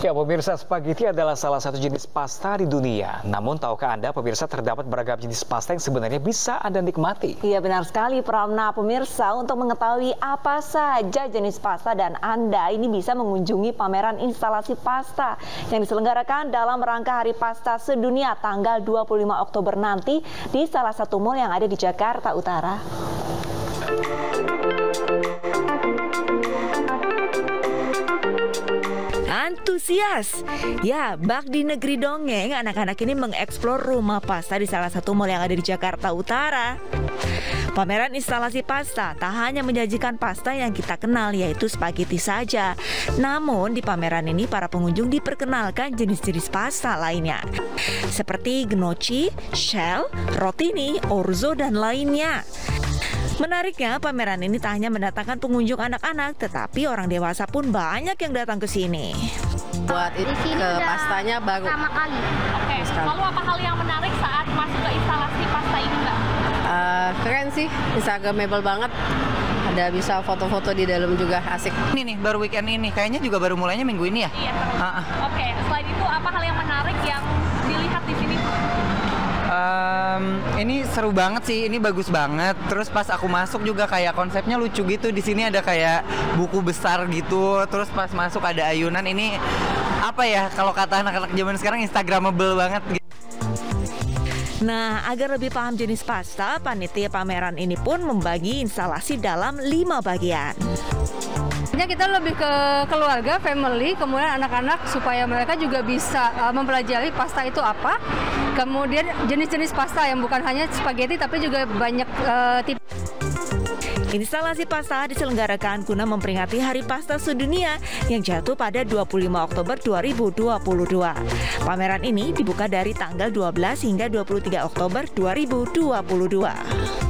Ya, pemirsa, spaghetti adalah salah satu jenis pasta di dunia. Namun, tahukah Anda, pemirsa, terdapat beragam jenis pasta yang sebenarnya bisa Anda nikmati? Iya, benar sekali, Pram. Nah, pemirsa, untuk mengetahui apa saja jenis pasta dan Anda ini bisa mengunjungi pameran instalasi pasta yang diselenggarakan dalam rangka Hari Pasta Sedunia tanggal 25 Oktober nanti di salah satu mal yang ada di Jakarta Utara. Antusias. Ya, bak di negeri dongeng, anak-anak ini mengeksplor rumah pasta di salah satu mal yang ada di Jakarta Utara. Pameran instalasi pasta tak hanya menyajikan pasta yang kita kenal, yaitu spaghetti saja. Namun, di pameran ini para pengunjung diperkenalkan jenis-jenis pasta lainnya, seperti gnocchi, shell, rotini, orzo, dan lainnya. Menariknya, pameran ini tak hanya mendatangkan pengunjung anak-anak, tetapi orang dewasa pun banyak yang datang ke sini. Buat itu ke pastanya baru pertama kali. Oke. Lalu apa hal yang menarik saat masuk ke instalasi pasta ini, Mbak? Keren sih, instagramable banget. Ada bisa foto-foto di dalam juga, asik. Ini nih, baru weekend ini. Kayaknya juga baru mulainya minggu ini ya? Iya. Oke. Selain itu, apa hal yang menarik yang dilihat di sini? Ini seru banget sih, ini bagus banget. Terus pas aku masuk juga kayak konsepnya lucu gitu. Di sini ada kayak buku besar gitu. Terus pas masuk ada ayunan. Ini apa ya, kalau kata anak-anak zaman sekarang, instagramable banget gitu. Nah, agar lebih paham jenis pasta, panitia pameran ini pun membagi instalasi dalam 5 bagian. Kita lebih ke keluarga, family, kemudian anak-anak supaya mereka juga bisa mempelajari pasta itu apa. Kemudian jenis-jenis pasta yang bukan hanya spaghetti tapi juga banyak tipe. Instalasi pasta diselenggarakan guna memperingati Hari Pasta Sedunia yang jatuh pada 25 Oktober 2022. Pameran ini dibuka dari tanggal 12 hingga 23 Oktober 2022.